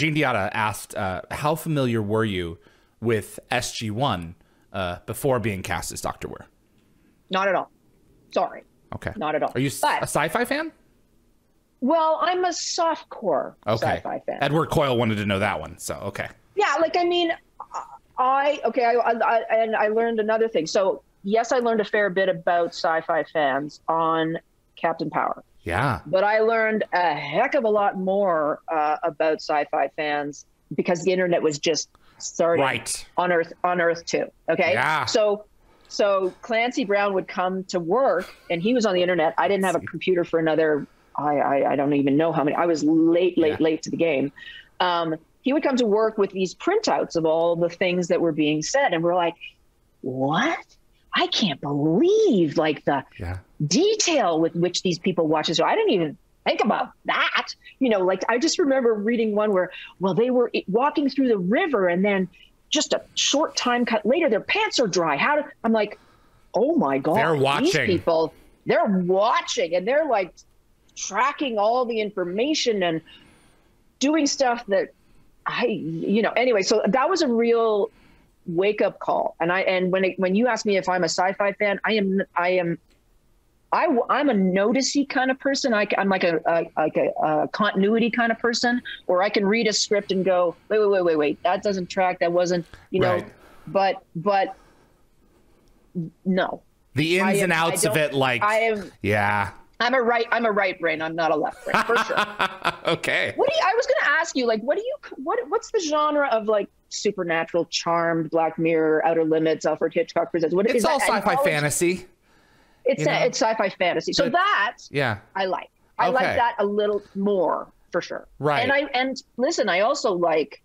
Gene Diotta asked, how familiar were you with SG-1 before being cast as Dr. Weir? Not at all. Sorry. Okay. Not at all. Are you a sci-fi fan? Well, I'm a softcore sci-fi fan. Edward Coyle wanted to know that one, so okay. Yeah, like, I mean, I learned another thing. So yes, I learned a fair bit about sci-fi fans on Captain Power. Yeah. But I learned a heck of a lot more about sci-fi fans because the internet was just starting on Earth too. Okay. Yeah. So Clancy Brown would come to work and he was on the internet. I didn't have a computer for another. I don't even know how many. I was late to the game. He would come to work with these printouts of all the things that were being said. And we're like, what? I can't believe like the detail with which these people watch this. So I didn't even think about that. You know, like I just remember reading one where, well, they were walking through the river and then just a short time cut later, their pants are dry. I'm like, oh my God, they're watching. These people, they're watching and they're like tracking all the information and doing stuff that you know, anyway, so that was a real wake up call. And when you ask me if I'm a sci-fi fan, I'm a noticey kind of person. I'm like a continuity kind of person, or I can read a script and go, wait, that doesn't track. That wasn't, you know, but no, the ins and outs of it. Like, yeah. I'm a right brain. I'm not a left brain for sure. Okay. I was going to ask you, like, what's the genre of like supernatural, Charmed, Black Mirror, Outer Limits, Alfred Hitchcock Presents? What is all sci-fi fantasy. It's sci-fi fantasy. So that I like. I like that a little more for sure. Right. And listen, I also like.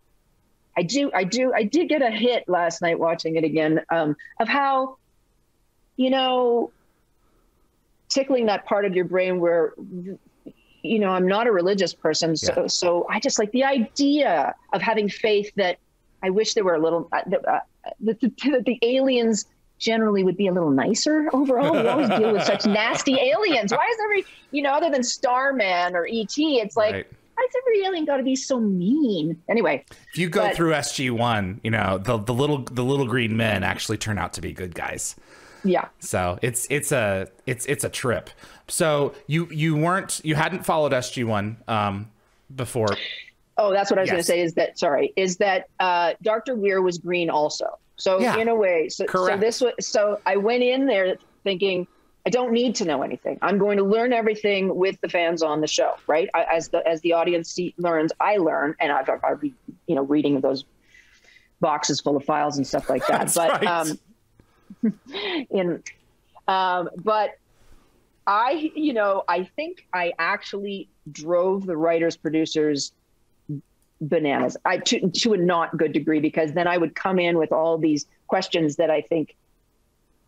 I did get a hit last night watching it again of how, you know, tickling that part of your brain where, you know, I'm not a religious person. So, so I just like the idea of having faith that I wish there were a little, the aliens generally would be a little nicer overall. We always deal with such nasty aliens. Why is every, you know, other than Starman or ET, it's like, why is every alien got to be so mean? Anyway. If you go through SG-1, you know, the little green men actually turn out to be good guys. Yeah. So it's a trip. So you hadn't followed SG-1 before. Oh, that's what I was going to say. Is that Dr. Weir was green also. So in a way, so I went in there thinking I don't need to know anything. I'm going to learn everything with the fans on the show, right? As the audience learns, I learn, and I'll be, you know, reading those boxes full of files and stuff like that. But I, you know, I think I actually drove the writers, producers bananas to a not good degree, because then I would come in with all these questions that I think,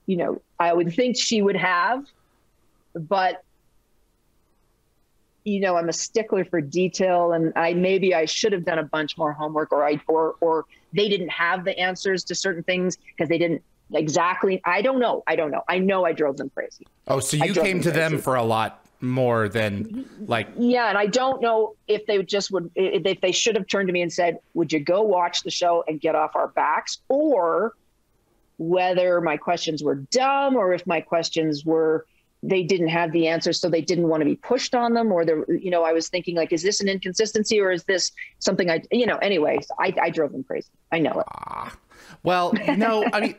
you know, I would think she would have, but, you know, I'm a stickler for detail, and maybe I should have done a bunch more homework, or they didn't have the answers to certain things because they didn't. Exactly. I don't know. I know I drove them crazy. Oh, so you came to them for a lot more than like. Yeah. And I don't know if they if they should have turned to me and said, would you go watch the show and get off our backs, or whether my questions were dumb, or if my questions were, they didn't have the answers, so they didn't want to be pushed on them, or you know, I was thinking like, is this an inconsistency, or is this something you know, anyways, I drove them crazy. I know it. Well, no, I mean,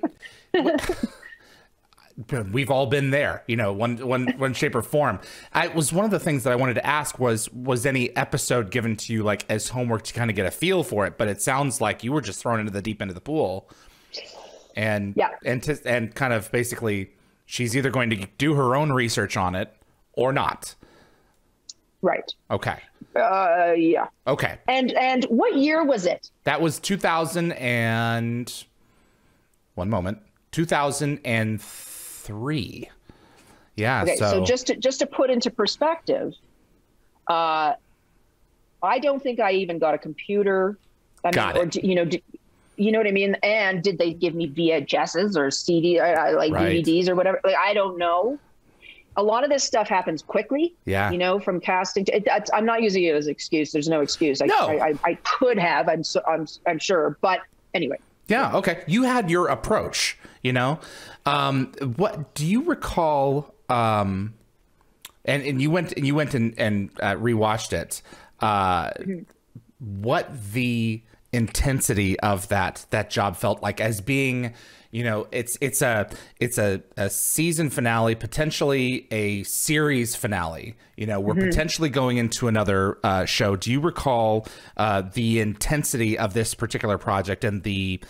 we've all been there, you know, one shape or form. It was one of the things that I wanted to ask was any episode given to you like as homework to kind of get a feel for it? But it sounds like you were just thrown into the deep end of the pool, and and kind of basically she's either going to do her own research on it or not. Right. Okay. Yeah. Okay. And what year was it? That was 2003. Yeah. Okay. So just to put into perspective, I don't think I even got a computer. I mean, you know what I mean? And did they give me VHSs or CD, like DVDs or whatever? Like, I don't know. a lot of this stuff happens quickly. Yeah. You know, from casting to, I'm not using it as an excuse. There's no excuse. I could have. I'm sure. But anyway. Yeah. Okay. You had your approach. You know, what do you recall? And you went and rewatched it. What the intensity of that job felt like as being, you know, it's a season finale, potentially a series finale. You know, we're potentially going into another show. Do you recall the intensity of this particular project and the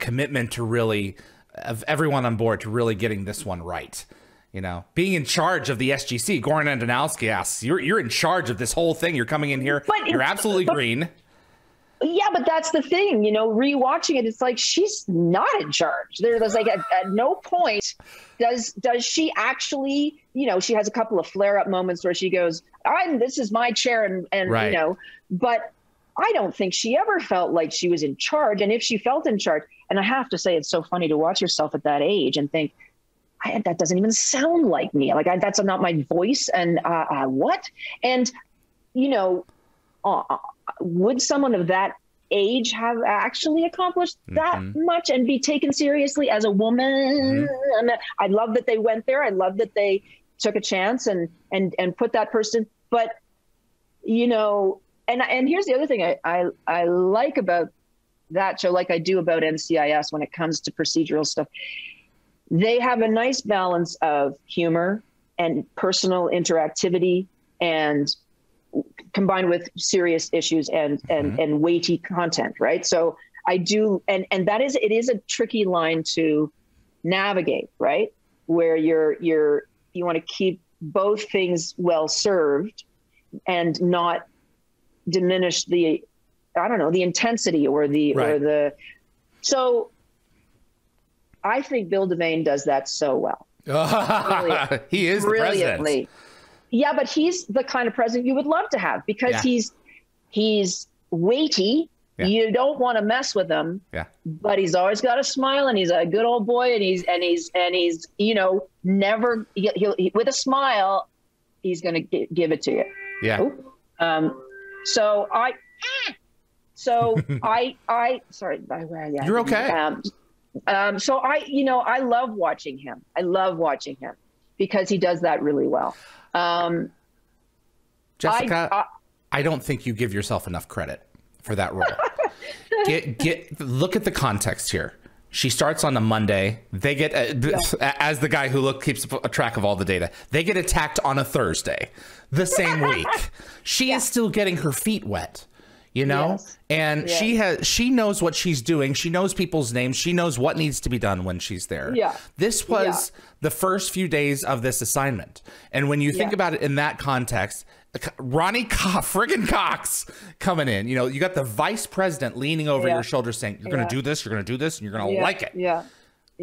commitment to really of everyone on board to really getting this one right? You know, being in charge of the SGC, Goran Antonowski asks, you're in charge of this whole thing. You're coming in here. But you're absolutely green. Yeah, but that's the thing, you know, rewatching it, it's like she's not in charge. There's like at no point does she actually, you know, she has a couple of flare up moments where she goes, this is my chair and right. You know, but I don't think she ever felt like she was in charge. And if she felt in charge, and I have to say, it's so funny to watch yourself at that age and think, that doesn't even sound like me. Like that's not my voice. And what? And you know, would someone of that age have actually accomplished that much and be taken seriously as a woman? I love that they went there. I love that they took a chance and put that person. But you know, and here's the other thing I like about that show, like I do about NCIS when it comes to procedural stuff. They have a nice balance of humor and personal interactivity, and combined with serious issues and weighty content, right? So I do, and that is, it is a tricky line to navigate, right? Where you want to keep both things well served and not diminish the, I don't know, the intensity or the right. or the so. I think Bill Devane does that so well. He is brilliantly. Yeah, but he's the kind of president you would love to have because yeah. he's weighty. Yeah. You don't want to mess with him. Yeah. But he's always got a smile, and he's a good old boy, and he's you know, never he'll with a smile, he's going to give it to you. Yeah. Ooh. So I sorry. Yeah, you're okay. So I, you know, I love watching him. I love watching him because he does that really well. Jessica, I don't think you give yourself enough credit for that role. Look at the context here. She starts on a Monday. They get, as the guy who keeps a track of all the data, they get attacked on a Thursday, the same week. She is still getting her feet wet. You know, yes. and yes. she knows what she's doing. She knows people's names. She knows what needs to be done when she's there. Yeah. This was the first few days of this assignment. And when you think about it in that context, Ronnie Coff, friggin' Cox coming in, you know, you got the vice president leaning over your shoulder saying, you're going to do this, you're going to do this, and you're going to like it. Yeah.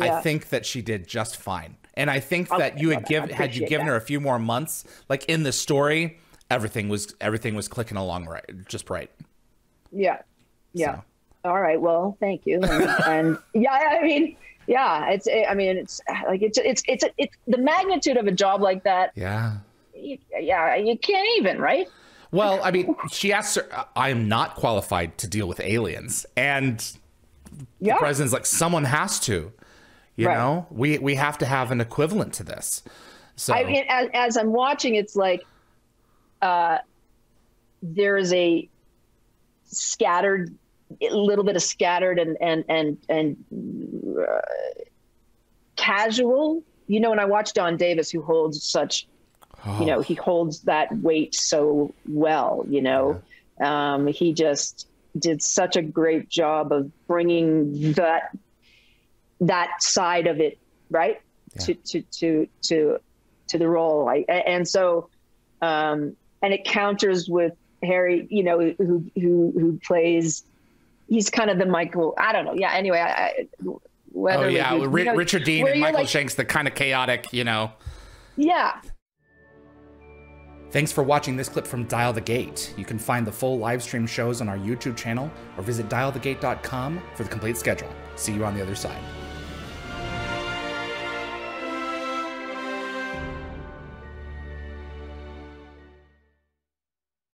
I think that she did just fine. And I think that you had you given her a few more months, like in the story, everything was clicking along just right. Yeah. Yeah. So. All right. Well, thank you. And yeah, I mean, yeah, it's like, it's the magnitude of a job like that. Yeah. Yeah. You can't even, right? Well, I mean, she asked her, I am not qualified to deal with aliens. And the president's like, someone has to, you know, we have to have an equivalent to this. So I mean, as I'm watching, it's like, there is a, little bit of scattered and casual, you know, and I watched Don Davis, who holds such, you know, he holds that weight so well, you know, he just did such a great job of bringing that side of it, right. Yeah. To the role. And it counters with Harry, you know, who plays, he's kind of the Michael, I don't know. Yeah. Anyway, Richard Dean and Michael, like, Shanks, the kind of chaotic, you know. Yeah. Thanks for watching this clip from Dial the Gate. You can find the full live stream shows on our YouTube channel or visit dialthegate.com for the complete schedule. See you on the other side.